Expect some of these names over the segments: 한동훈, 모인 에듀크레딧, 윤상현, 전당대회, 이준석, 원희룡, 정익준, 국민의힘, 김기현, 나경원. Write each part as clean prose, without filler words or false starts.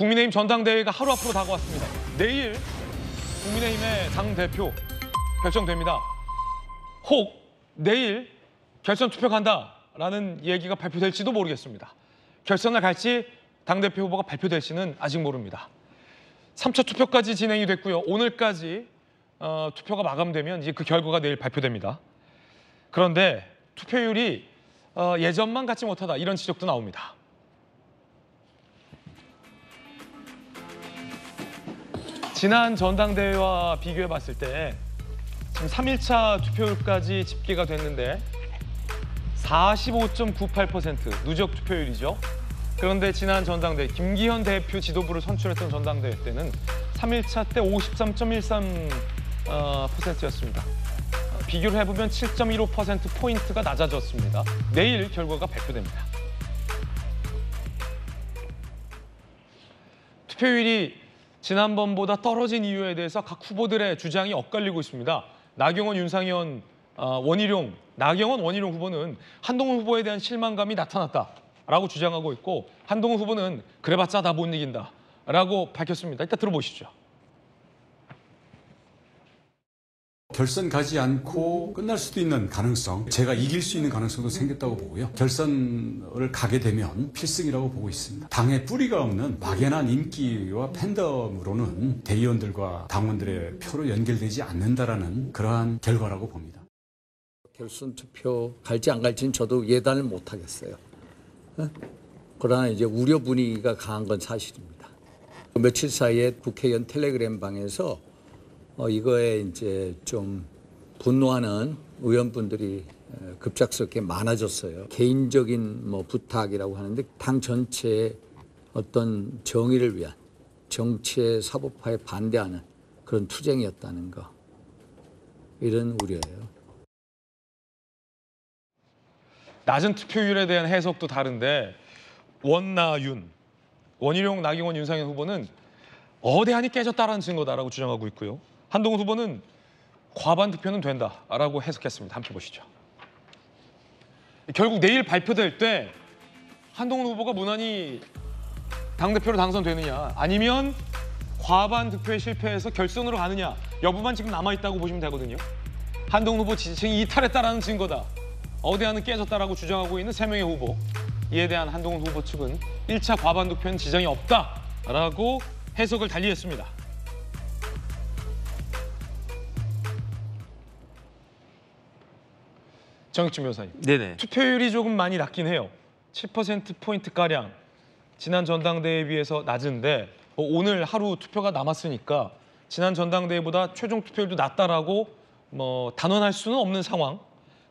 국민의힘 전당대회가 하루 앞으로 다가왔습니다. 내일 국민의힘의 당대표 결정됩니다. 혹 내일 결선 투표 간다라는 얘기가 발표될지도 모르겠습니다. 결선을 갈지 당대표 후보가 발표될지는 아직 모릅니다. 3차 투표까지 진행이 됐고요. 오늘까지 투표가 마감되면 이제 그 결과가 내일 발표됩니다. 그런데 투표율이 예전만 같지 못하다 이런 지적도 나옵니다. 지난 전당대회와 비교해 봤을 때 지금 3.1차 투표율까지 집계가 됐는데 45.98% 누적 투표율이죠. 그런데 지난 전당대회, 김기현 대표 지도부를 선출했던 전당대회 때는 3.1차 때 53.13%였습니다. 비교를 해보면 7.15%포인트가 낮아졌습니다. 내일 결과가 발표됩니다. 투표율이 지난번보다 떨어진 이유에 대해서 각 후보들의 주장이 엇갈리고 있습니다. 나경원, 윤상현, 원희룡, 나경원 후보는 한동훈 후보에 대한 실망감이 나타났다라고 주장하고 있고 한동훈 후보는 그래봤자 다 못 이긴다라고 밝혔습니다. 일단 들어보시죠. 결선 가지 않고 끝날 수도 있는 가능성, 제가 이길 수 있는 가능성도 생겼다고 보고요. 결선을 가게 되면 필승이라고 보고 있습니다. 당의 뿌리가 없는 막연한 인기와 팬덤으로는 대의원들과 당원들의 표로 연결되지 않는다라는 그러한 결과라고 봅니다. 결선 투표 갈지 안 갈지는 저도 예단을 못 하겠어요. 그러나 이제 우려 분위기가 강한 건 사실입니다. 며칠 사이에 국회의원 텔레그램 방에서 이거에 이제 좀 분노하는 의원분들이 급작스럽게 많아졌어요. 개인적인 부탁이라고 하는데 당 전체의 어떤 정의를 위한 정치의 사법화에 반대하는 그런 투쟁이었다는 거, 이런 우려예요. 낮은 투표율에 대한 해석도 다른데 원희룡, 나경원, 윤상현 후보는 어대안이 깨졌다라는 증거다라고 주장하고 있고요. 한동훈 후보는 과반 득표는 된다라고 해석했습니다. 함께 보시죠. 결국 내일 발표될 때 한동훈 후보가 무난히 당대표로 당선되느냐 아니면 과반 득표에 실패해서 결선으로 가느냐 여부만 지금 남아있다고 보시면 되거든요. 한동훈 후보 지지층이 이탈했다라는 증거다. 어대안은 깨졌다라고 주장하고 있는 3명의 후보. 이에 대한 한동훈 후보 측은 1차 과반 득표는 지장이 없다라고 해석을 달리했습니다. 정익준 변호사님, 네네. 투표율이 조금 많이 낮긴 해요. 7%포인트가량 지난 전당대회에 비해서 낮은데 오늘 하루 투표가 남았으니까 지난 전당대회보다 최종 투표율도 낮다라고 단언할 수는 없는 상황.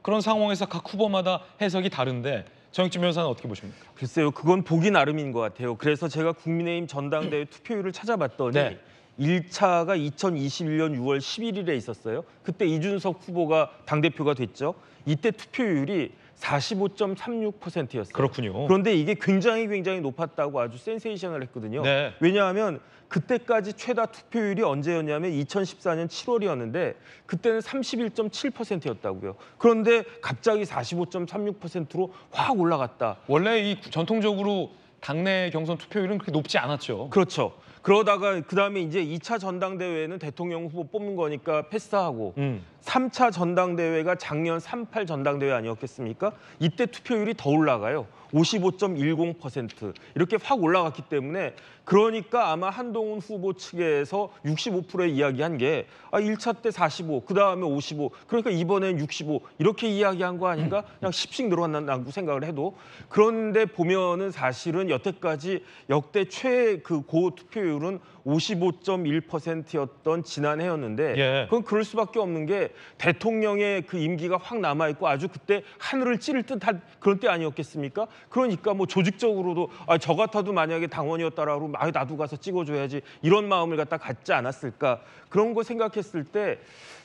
그런 상황에서 각 후보마다 해석이 다른데 정익준 변호사는 어떻게 보십니까? 글쎄요, 그건 보기 나름인 것 같아요. 그래서 제가 국민의힘 전당대회 투표율을 찾아봤더니 네. 1차가 2021년 6월 11일에 있었어요. 그때 이준석 후보가 당대표가 됐죠. 이때 투표율이 45.36%였어요. 그렇군요. 그런데 이게 굉장히 높았다고 아주 센세이션을 했거든요. 네. 왜냐하면 그때까지 최다 투표율이 언제였냐면 2014년 7월이었는데 그때는 31.7%였다고요. 그런데 갑자기 45.36%로 확 올라갔다. 원래 이 전통적으로 당내 경선 투표율은 그렇게 높지 않았죠. 그렇죠. 그러다가 그다음에 이제 2차 전당대회는 대통령 후보 뽑는 거니까 패스하고 3차 전당대회가 작년 3.8 전당대회 아니었겠습니까? 이때 투표율이 더 올라가요. 55.10% 이렇게 확 올라갔기 때문에 그러니까 아마 한동훈 후보 측에서 65%에 이야기한 게 1차 때 45, 그다음에 55, 그러니까 이번엔 65 이렇게 이야기한 거 아닌가? 그냥 10씩 늘어난다고 생각을 해도 그런데 보면은 사실은 여태까지 역대 최고 투표율은 55.1%였던 지난해였는데 예. 그건 그럴 수밖에 없는 게 대통령의 그 임기가 확 남아있고 아주 그때 하늘을 찌를 듯한 그런 때 아니었겠습니까? 그러니까 뭐 조직적으로도 저 같아도 만약에 당원이었다라고 나도 가서 찍어줘야지 이런 마음을 갖다 갖지 않았을까. 그런 거 생각했을 때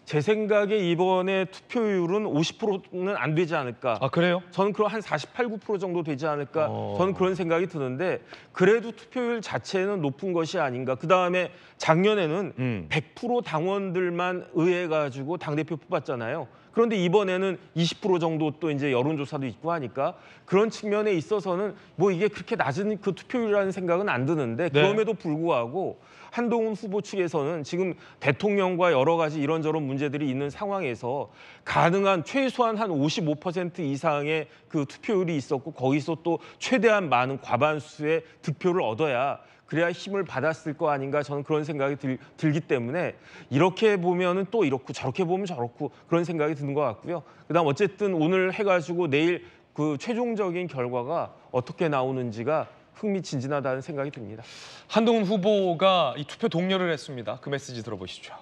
제 생각에 이번에 투표율은 50%는 안 되지 않을까. 아, 그래요? 저는 그럼 한 48, 9% 정도 되지 않을까. 저는 그런 생각이 드는데 그래도 투표율 자체는 높은 것이 아닌가. 그다음에 작년에는 100% 당원들만 의해가지고 당대표 뽑았잖아요. 그런데 이번에는 20% 정도 또 이제 여론조사도 있고 하니까 그런 측면에 있어서는 뭐 이게 그렇게 낮은 그 투표율이라는 생각은 안 드는데 그럼에도 불구하고 한동훈 후보 측에서는 지금 대통령과 여러 가지 이런저런 문제들이 있는 상황에서 가능한 최소한 한 55% 이상의 그 투표율이 있었고 거기서 또 최대한 많은 과반수의 득표를 얻어야 그래야 힘을 받았을 거 아닌가 저는 그런 생각이 들기 때문에 이렇게 보면은 또 이렇고 저렇게 보면 저렇고 그런 생각이 드는 것 같고요. 그다음 어쨌든 오늘 해가지고 내일 그 최종적인 결과가 어떻게 나오는지가 흥미진진하다는 생각이 듭니다. 한동훈 후보가 이 투표 독려를 했습니다. 그 메시지 들어보시죠.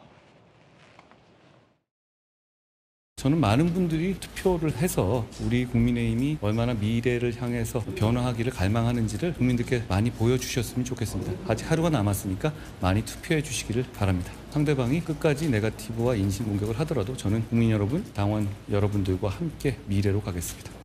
저는 많은 분들이 투표를 해서 우리 국민의힘이 얼마나 미래를 향해서 변화하기를 갈망하는지를 국민들께 많이 보여주셨으면 좋겠습니다. 아직 하루가 남았으니까 많이 투표해 주시기를 바랍니다. 상대방이 끝까지 네거티브와 인신 공격을 하더라도 저는 국민 여러분, 당원 여러분들과 함께 미래로 가겠습니다.